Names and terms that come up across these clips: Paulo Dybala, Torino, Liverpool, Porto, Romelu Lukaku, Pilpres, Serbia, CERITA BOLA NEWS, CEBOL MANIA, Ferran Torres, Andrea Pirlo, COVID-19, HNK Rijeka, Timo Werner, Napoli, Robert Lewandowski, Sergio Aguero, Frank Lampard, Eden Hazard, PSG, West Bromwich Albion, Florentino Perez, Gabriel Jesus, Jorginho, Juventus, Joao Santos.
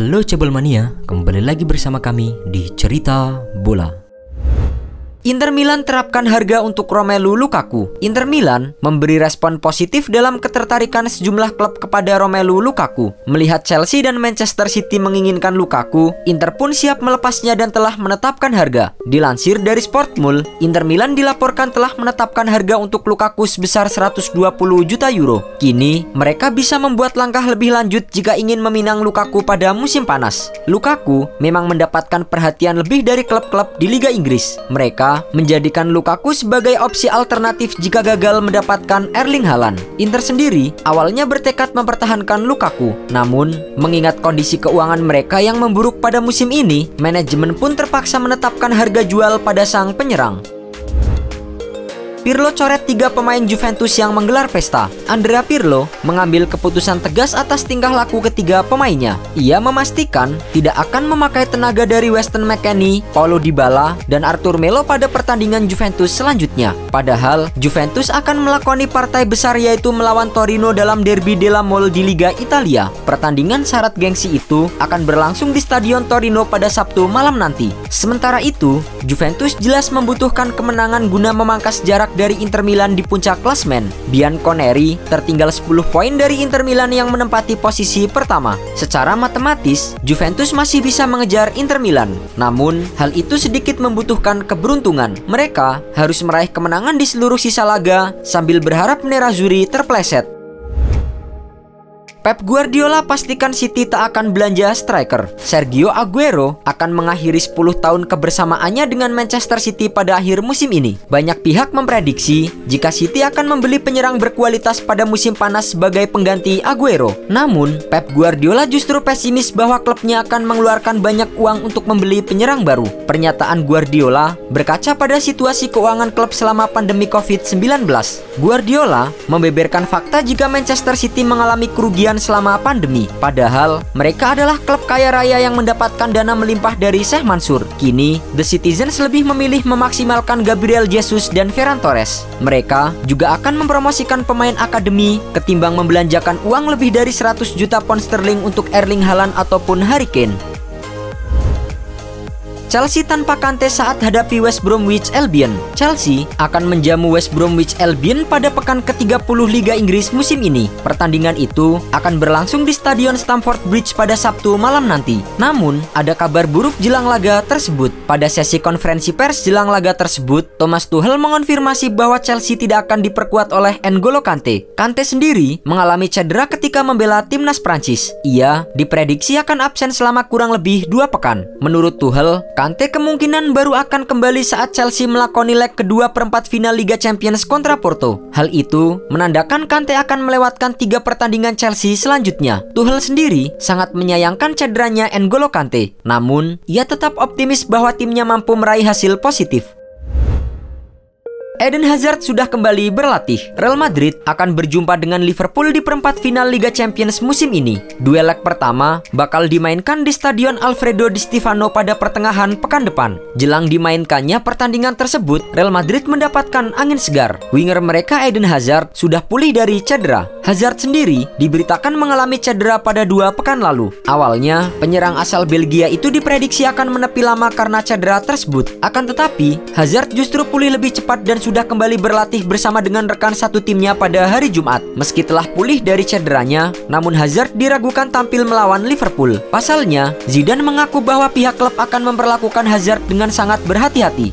Halo Cebol Mania, kembali lagi bersama kami di Cerita Bola. Inter Milan terapkan harga untuk Romelu Lukaku. Inter Milan memberi respon positif dalam ketertarikan sejumlah klub kepada Romelu Lukaku. Melihat Chelsea dan Manchester City menginginkan Lukaku, Inter pun siap melepasnya dan telah menetapkan harga. Dilansir dari Sportmul, Inter Milan dilaporkan telah menetapkan harga untuk Lukaku sebesar 120 juta euro. Kini, mereka bisa membuat langkah lebih lanjut jika ingin meminang Lukaku pada musim panas. Lukaku memang mendapatkan perhatian lebih dari klub-klub di Liga Inggris. Mereka menjadikan Lukaku sebagai opsi alternatif jika gagal mendapatkan Erling Haaland. Inter sendiri awalnya bertekad mempertahankan Lukaku, namun mengingat kondisi keuangan mereka yang memburuk pada musim ini, manajemen pun terpaksa menetapkan harga jual pada sang penyerang. Pirlo coret 3 pemain Juventus yang menggelar pesta. Andrea Pirlo mengambil keputusan tegas atas tingkah laku ketiga pemainnya. Ia memastikan tidak akan memakai tenaga dari Weston McKennie, Paulo Dybala, dan Arthur Melo pada pertandingan Juventus selanjutnya. Padahal, Juventus akan melakoni partai besar yaitu melawan Torino dalam Derby della Mole di Liga Italia. Pertandingan syarat gengsi itu akan berlangsung di Stadion Torino pada Sabtu malam nanti. Sementara itu, Juventus jelas membutuhkan kemenangan guna memangkas jarak dari Inter Milan di puncak klasemen. Bianconeri tertinggal 10 poin dari Inter Milan yang menempati posisi pertama. Secara matematis, Juventus masih bisa mengejar Inter Milan. Namun, hal itu sedikit membutuhkan keberuntungan. Mereka harus meraih kemenangan di seluruh sisa laga sambil berharap Nerazzurri terpleset. Pep Guardiola pastikan City tak akan belanja striker. Sergio Aguero akan mengakhiri 10 tahun kebersamaannya dengan Manchester City pada akhir musim ini. Banyak pihak memprediksi jika City akan membeli penyerang berkualitas pada musim panas sebagai pengganti Aguero. Namun, Pep Guardiola justru pesimis bahwa klubnya akan mengeluarkan banyak uang untuk membeli penyerang baru. Pernyataan Guardiola berkaca pada situasi keuangan klub selama pandemi COVID-19. Guardiola membeberkan fakta jika Manchester City mengalami kerugian selama pandemi, padahal mereka adalah klub kaya raya yang mendapatkan dana melimpah dari Sheikh Mansur. Kini, The Citizens lebih memilih memaksimalkan Gabriel Jesus dan Ferran Torres. Mereka juga akan mempromosikan pemain akademi ketimbang membelanjakan uang lebih dari 100 juta pound sterling untuk Erling Haaland ataupun Harry Kane. Chelsea tanpa Kante saat hadapi West Bromwich Albion. Chelsea akan menjamu West Bromwich Albion pada pekan ke-30 Liga Inggris musim ini. Pertandingan itu akan berlangsung di Stadion Stamford Bridge pada Sabtu malam nanti. Namun, ada kabar buruk jelang laga tersebut. Pada sesi konferensi pers jelang laga tersebut, Thomas Tuchel mengonfirmasi bahwa Chelsea tidak akan diperkuat oleh N'Golo Kante. Kante sendiri mengalami cedera ketika membela timnas Prancis. Ia diprediksi akan absen selama kurang lebih 2 pekan. Menurut Tuchel, Kante kemungkinan baru akan kembali saat Chelsea melakoni leg kedua perempat final Liga Champions kontra Porto. Hal itu menandakan Kante akan melewatkan 3 pertandingan Chelsea selanjutnya. Tuchel sendiri sangat menyayangkan cederanya N'Golo Kante. Namun, ia tetap optimis bahwa timnya mampu meraih hasil positif. Eden Hazard sudah kembali berlatih. Real Madrid akan berjumpa dengan Liverpool di perempat final Liga Champions musim ini. Duel leg pertama bakal dimainkan di Stadion Alfredo Di Stivano pada pertengahan pekan depan. Jelang dimainkannya pertandingan tersebut, Real Madrid mendapatkan angin segar. Winger mereka Eden Hazard sudah pulih dari cedera. Hazard sendiri diberitakan mengalami cedera pada 2 pekan lalu. Awalnya, penyerang asal Belgia itu diprediksi akan menepi lama karena cedera tersebut. Akan tetapi, Hazard justru pulih lebih cepat dan sudah kembali berlatih bersama dengan rekan satu timnya pada hari Jumat. Meski telah pulih dari cederanya, namun Hazard diragukan tampil melawan Liverpool. Pasalnya, Zidane mengaku bahwa pihak klub akan memperlakukan Hazard dengan sangat berhati-hati.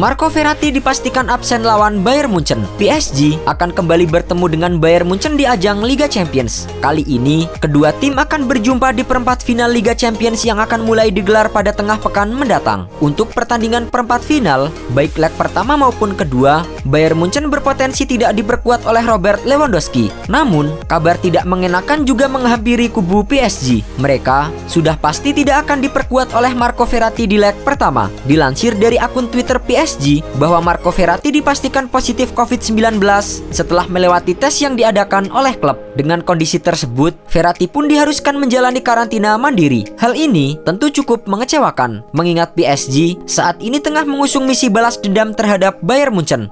Marco Verratti dipastikan absen lawan Bayern Munchen. PSG akan kembali bertemu dengan Bayern Munchen di ajang Liga Champions. Kali ini, kedua tim akan berjumpa di perempat final Liga Champions yang akan mulai digelar pada tengah pekan mendatang. Untuk pertandingan perempat final, baik leg pertama maupun kedua, Bayern Munchen berpotensi tidak diperkuat oleh Robert Lewandowski. Namun, kabar tidak mengenakan juga menghampiri kubu PSG. Mereka sudah pasti tidak akan diperkuat oleh Marco Verratti di leg pertama. Dilansir dari akun Twitter PSG, bahwa Marco Verratti dipastikan positif COVID-19 setelah melewati tes yang diadakan oleh klub. Dengan kondisi tersebut, Verratti pun diharuskan menjalani karantina mandiri. Hal ini tentu cukup mengecewakan, mengingat PSG saat ini tengah mengusung misi balas dendam terhadap Bayern Munchen.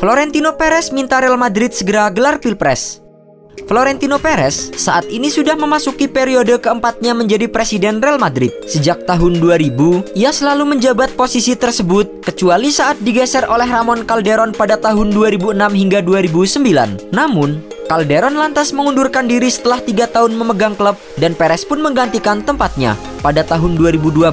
Florentino Perez minta Real Madrid segera gelar Pilpres. Florentino Perez saat ini sudah memasuki periode keempatnya menjadi presiden Real Madrid. Sejak tahun 2000, ia selalu menjabat posisi tersebut, kecuali saat digeser oleh Ramon Calderon pada tahun 2006 hingga 2009. Namun, Calderon lantas mengundurkan diri setelah 3 tahun memegang klub dan Perez pun menggantikan tempatnya. Pada tahun 2012,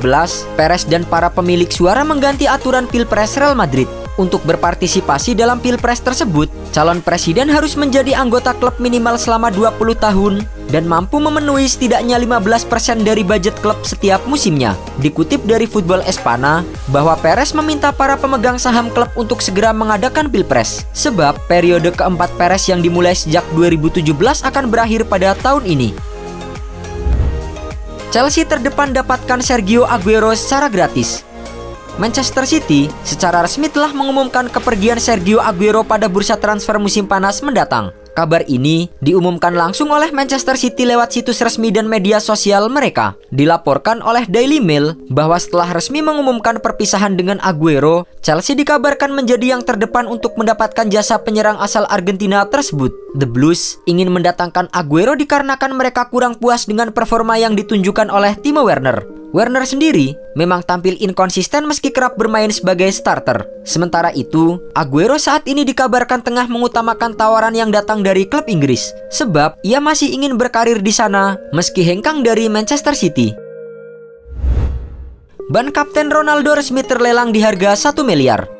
Perez dan para pemilik suara mengganti aturan Pilpres Real Madrid. Untuk berpartisipasi dalam Pilpres tersebut, calon presiden harus menjadi anggota klub minimal selama 20 tahun dan mampu memenuhi setidaknya 15% dari budget klub setiap musimnya. Dikutip dari Football Espana, bahwa Perez meminta para pemegang saham klub untuk segera mengadakan Pilpres, sebab periode keempat Perez yang dimulai sejak 2017 akan berakhir pada tahun ini. Chelsea terdepan dapatkan Sergio Aguero secara gratis. Manchester City secara resmi telah mengumumkan kepergian Sergio Aguero pada bursa transfer musim panas mendatang. Kabar ini diumumkan langsung oleh Manchester City lewat situs resmi dan media sosial mereka. Dilaporkan oleh Daily Mail bahwa setelah resmi mengumumkan perpisahan dengan Aguero, Chelsea dikabarkan menjadi yang terdepan untuk mendapatkan jasa penyerang asal Argentina tersebut. The Blues ingin mendatangkan Aguero dikarenakan mereka kurang puas dengan performa yang ditunjukkan oleh Timo Werner. Werner sendiri memang tampil inkonsisten meski kerap bermain sebagai starter. Sementara itu, Aguero saat ini dikabarkan tengah mengutamakan tawaran yang datang dari klub Inggris, sebab ia masih ingin berkarir di sana meski hengkang dari Manchester City. Ban Kapten Ronaldo resmi terlelang di harga 1 miliar.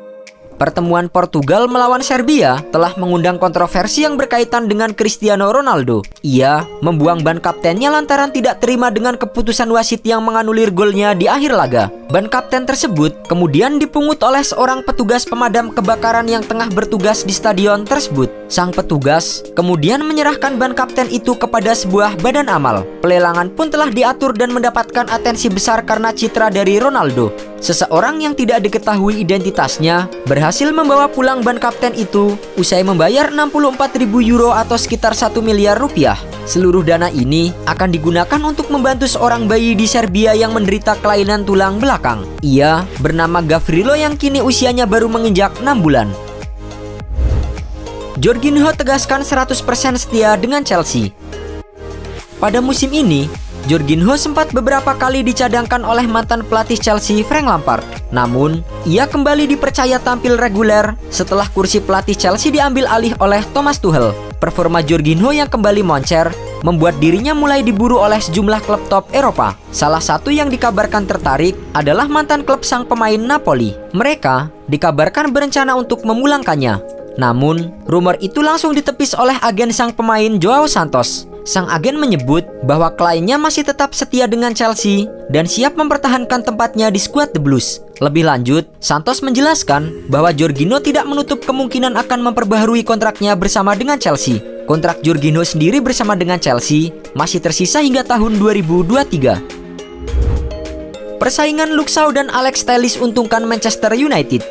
Pertemuan Portugal melawan Serbia telah mengundang kontroversi yang berkaitan dengan Cristiano Ronaldo. Ia membuang ban kaptennya lantaran tidak terima dengan keputusan wasit yang menganulir golnya di akhir laga. Ban kapten tersebut kemudian dipungut oleh seorang petugas pemadam kebakaran yang tengah bertugas di stadion tersebut. Sang petugas kemudian menyerahkan ban kapten itu kepada sebuah badan amal. Pelelangan pun telah diatur dan mendapatkan atensi besar karena citra dari Ronaldo. Seseorang yang tidak diketahui identitasnya berhasil membawa pulang ban kapten itu usai membayar 64.000 euro atau sekitar 1 miliar rupiah. Seluruh dana ini akan digunakan untuk membantu seorang bayi di Serbia yang menderita kelainan tulang belakang. Ia bernama Gavrilo yang kini usianya baru menginjak 6 bulan. Jorginho tegaskan 100% setia dengan Chelsea. Pada musim ini, Jorginho sempat beberapa kali dicadangkan oleh mantan pelatih Chelsea Frank Lampard. Namun, ia kembali dipercaya tampil reguler setelah kursi pelatih Chelsea diambil alih oleh Thomas Tuchel. Performa Jorginho yang kembali moncer membuat dirinya mulai diburu oleh sejumlah klub top Eropa. Salah satu yang dikabarkan tertarik adalah mantan klub sang pemain Napoli. Mereka dikabarkan berencana untuk memulangkannya. Namun, rumor itu langsung ditepis oleh agen sang pemain Joao Santos. Sang agen menyebut bahwa kliennya masih tetap setia dengan Chelsea dan siap mempertahankan tempatnya di skuad The Blues. Lebih lanjut, Santos menjelaskan bahwa Jorginho tidak menutup kemungkinan akan memperbaharui kontraknya bersama dengan Chelsea. Kontrak Jorginho sendiri bersama dengan Chelsea masih tersisa hingga tahun 2023. Persaingan Luke Shaw dan Alex Telles untungkan Manchester United.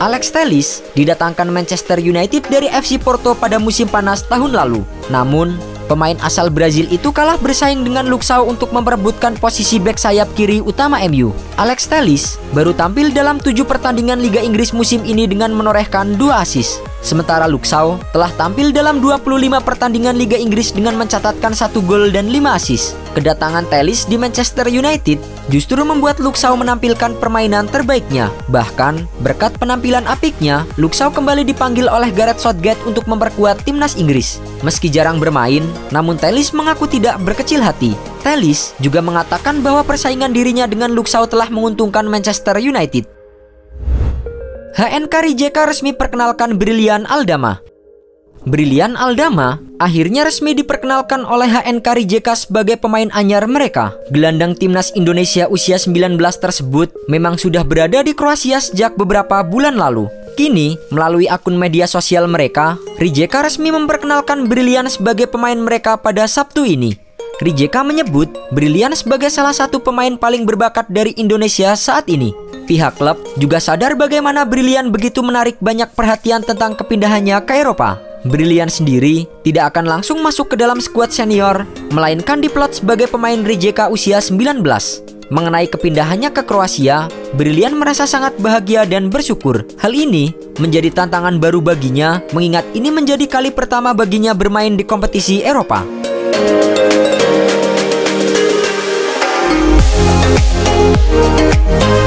Alex Telles didatangkan Manchester United dari FC Porto pada musim panas tahun lalu. Namun, pemain asal Brazil itu kalah bersaing dengan Luke Shaw untuk memperebutkan posisi bek sayap kiri utama MU. Alex Telles baru tampil dalam 7 pertandingan Liga Inggris musim ini dengan menorehkan 2 assist. Sementara Luke Shaw telah tampil dalam 25 pertandingan Liga Inggris dengan mencatatkan 1 gol dan 5 assist. Kedatangan Telles di Manchester United justru membuat Luke Shaw menampilkan permainan terbaiknya. Bahkan, berkat penampilan apiknya, Luke Shaw kembali dipanggil oleh Gareth Southgate untuk memperkuat timnas Inggris. Meski jarang bermain, namun Telles mengaku tidak berkecil hati. Telles juga mengatakan bahwa persaingan dirinya dengan Luke Shaw telah menguntungkan Manchester United. HNK Rijeka resmi perkenalkan Brylian Aldama. Brylian Aldama akhirnya resmi diperkenalkan oleh HNK Rijeka sebagai pemain anyar mereka. Gelandang timnas Indonesia usia 19 tersebut memang sudah berada di Kroasia sejak beberapa bulan lalu. Kini, melalui akun media sosial mereka, Rijeka resmi memperkenalkan Brylian sebagai pemain mereka pada Sabtu ini. Rijeka menyebut Brylian sebagai salah satu pemain paling berbakat dari Indonesia saat ini. Pihak klub juga sadar bagaimana Brylian begitu menarik banyak perhatian tentang kepindahannya ke Eropa. Brylian sendiri tidak akan langsung masuk ke dalam skuad senior, melainkan diplot sebagai pemain Rijeka usia 19. Mengenai kepindahannya ke Kroasia, Brylian merasa sangat bahagia dan bersyukur. Hal ini menjadi tantangan baru baginya, mengingat ini menjadi kali pertama baginya bermain di kompetisi Eropa.